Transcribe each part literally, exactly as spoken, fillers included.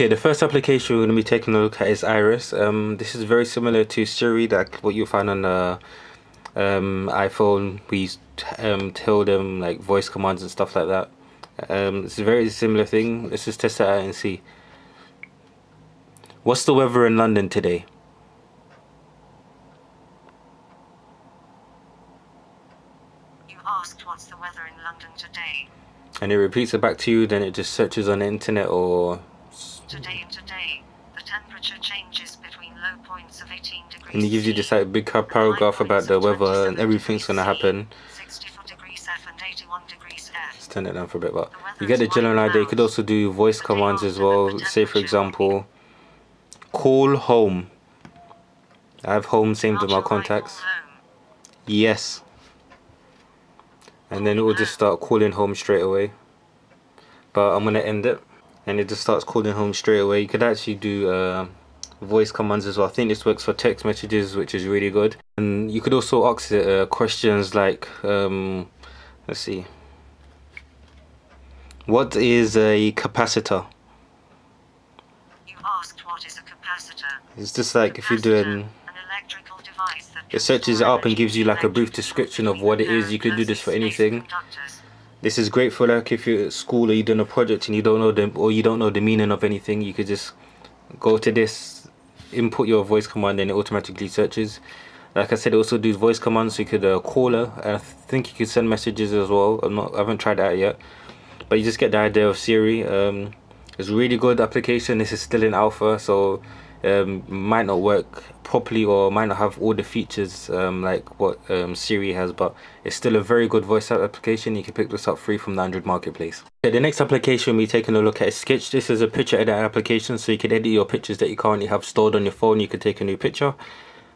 Okay, the first application we're going to be taking a look at is Iris. Um, this is very similar to Siri, like what you find on the um, iPhone. We um, tell them like voice commands and stuff like that. Um, it's a very similar thing. Let's just test it out and see. What's the weather in London today? You asked what's the weather in London today. And it repeats it back to you, then it just searches on the internet or... Today and today, the temperature changes between low points of eighteen degrees. And it gives you this like big paragraph about the weather and everything's gonna happen. sixty-four degrees F and eighty-one degrees F. Let's turn it down for a bit, but you get the general idea. You could also do voice commands as well. Say for example, call home. I have home saved in my contacts. Yes. And then it will just start calling home straight away. But I'm gonna end it. And it just starts calling home straight away. You could actually do uh, voice commands as well. I think this works for text messages, which is really good. And you could also ask it uh, questions like, um, let's see, what is a capacitor? You asked what is a capacitor. It's just like capacitor, if you're doing an electrical device that it searches it up and gives you like a brief description of what it is. You could do this for anything. This is great for like if you're at school or you're doing a project and you don't know them or you don't know the meaning of anything. You could just go to this, input your voice command, and it automatically searches. Like I said, it also does voice commands. So you could uh, call her. I think you could send messages as well. I'm not, I haven't tried that yet, but you just get the idea of Siri. Um, it's a really good application. This is still in alpha, so um, might not work properly or might not have all the features um, like what um, Siri has, but it's still a very good voice application. You can pick this up free from the Android Marketplace. Okay, the next application we're taking a look at is Sketch. This is a picture edit application, so you can edit your pictures that you currently have stored on your phone. You can take a new picture.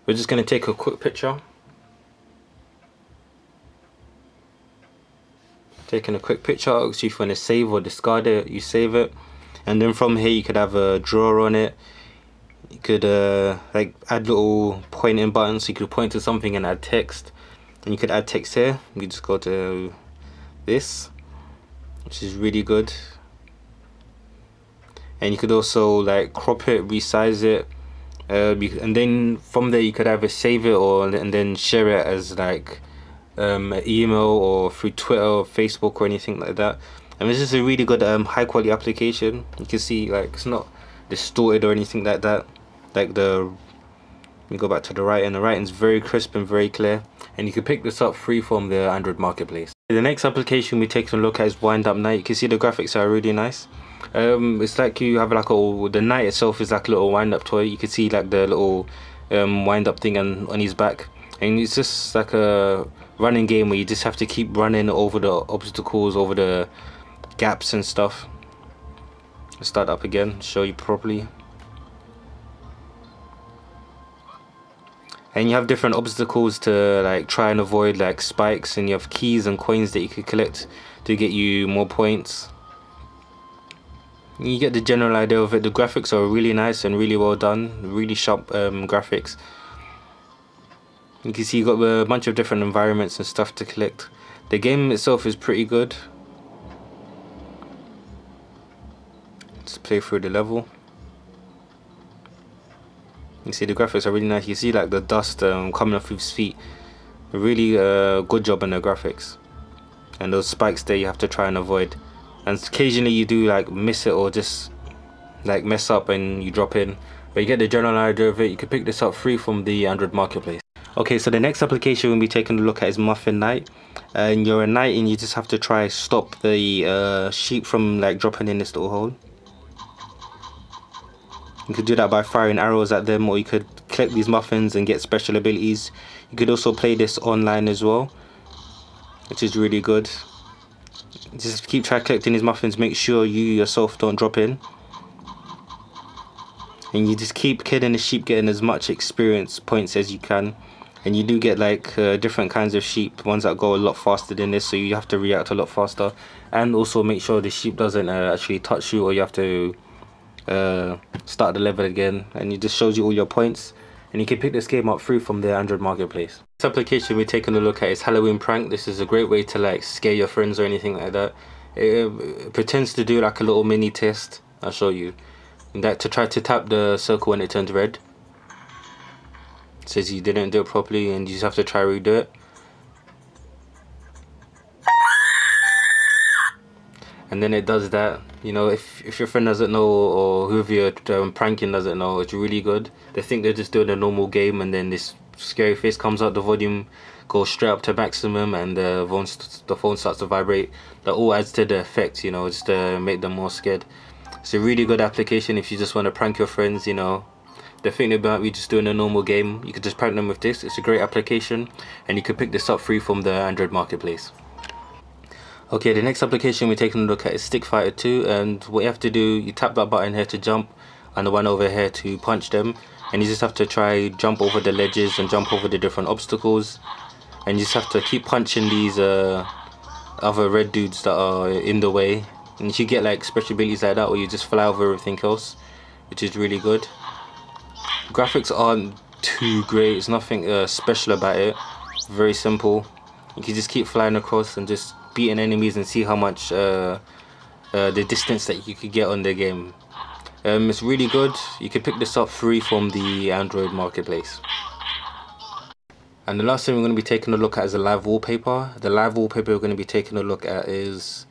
We're just going to take a quick picture. Taking a quick picture, asks you if you want to save or discard it. You save it, and then from here you could have a drawer on it. You could uh, like add little pointing buttons, so you could point to something and add text. And you could add text here. You just go to this, which is really good. And you could also like crop it, resize it, uh, and then from there you could either save it or and then share it as like um, an email or through Twitter or Facebook or anything like that. And this is a really good um, high quality application. You can see like it's not distorted or anything like that. Like the, let me go back to the writing. The writing's very crisp and very clear, and you can pick this up free from the Android Marketplace. The next application we take a look at is Wind Up Knight. You can see the graphics are really nice. Um, it's like you have like a the knight itself is like a little wind up toy. You can see like the little um, wind up thing on on his back, and it's just like a running game where you just have to keep running over the obstacles, over the gaps and stuff. Start up again, show you properly, and you have different obstacles to like try and avoid, like spikes, and you have keys and coins that you could collect to get you more points. You get the general idea of it. The graphics are really nice and really well done, really sharp um, graphics. You can see you got a bunch of different environments and stuff to collect. The game itself is pretty good. Let's play through the level. You see the graphics are really nice. You see like the dust um, coming off his feet. Really uh, good job on the graphics. And those spikes there you have to try and avoid. And occasionally you do like miss it or just like mess up and you drop in. But you get the general idea of it. You can pick this up free from the Android Marketplace. Okay, so the next application we'll be taking a look at is Muffin Knight. And you're a knight and you just have to try stop the uh, sheep from like dropping in this little hole. You could do that by firing arrows at them, or you could collect these muffins and get special abilities. You could also play this online as well, which is really good. Just keep trying collecting these muffins, make sure you yourself don't drop in. And you just keep killing the sheep, getting as much experience points as you can. And you do get like uh, different kinds of sheep, ones that go a lot faster than this, so you have to react a lot faster. And also make sure the sheep doesn't uh, actually touch you, or you have to uh start the level again. And it just shows you all your points, and you can pick this game up through from the Android Marketplace. This application we're taking a look at is Halloween Prank. This is a great way to like scare your friends or anything like that. It, it pretends to do like a little mini test. I'll show you. and that to try to tap the circle when it turns red. It says you didn't do it properly and you just have to try redo it. And then it does that. You know, if, if your friend doesn't know, or whoever you're um, pranking doesn't know, it's really good. They think they're just doing a normal game, and then this scary face comes out, the volume goes straight up to maximum, and the phone, the phone starts to vibrate. That all adds to the effect, you know, just to make them more scared. It's a really good application if you just want to prank your friends, you know. They think they might be just doing a normal game. You could just prank them with this. It's a great application, and you could pick this up free from the Android Marketplace. Okay, the next application we're taking a look at is Stick Fighter two, and what you have to do, you tap that button here to jump and the one over here to punch them, and you just have to try jump over the ledges and jump over the different obstacles, and you just have to keep punching these uh, other red dudes that are in the way, and you get like special abilities like that, or you just fly over everything else, which is really good. Graphics aren't too great, it's nothing uh, special about it, very simple. You can just keep flying across and just beating enemies and see how much uh, uh, the distance that you could get on the game. Um, it's really good. You can pick this up free from the Android Marketplace. And the last thing we're going to be taking a look at is a live wallpaper. The live wallpaper we're going to be taking a look at is,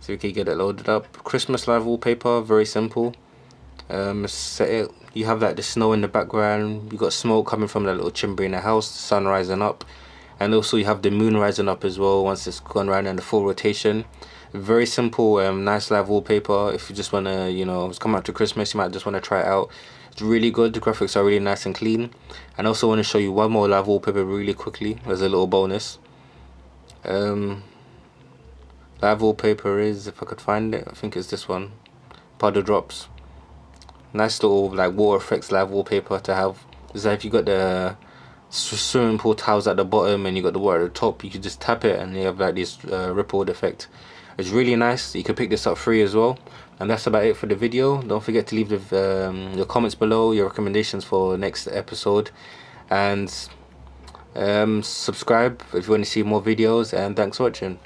so we can get it loaded up, Christmas Live Wallpaper. Very simple. Um, set it. You have like the snow in the background. You got smoke coming from the little chimney in the house. The sun rising up. And also you have the moon rising up as well once it's gone around in the full rotation. Very simple, um, nice live wallpaper. If you just want to, you know, it's come out to Christmas, you might just want to try it out. It's really good. The graphics are really nice and clean. And I also want to show you one more live wallpaper really quickly as a little bonus. Um, live wallpaper is, if I could find it, I think it's this one. Puddle Drops. Nice little like water effects live wallpaper to have. It's like if you got the swimming pool tiles at the bottom and you got the water at the top, you can just tap it and you have like this uh, rippled effect. It's really nice. You can pick this up free as well. And that's about it for the video. Don't forget to leave the, um, your comments below, your recommendations for the next episode, and um, subscribe if you want to see more videos, and thanks for watching.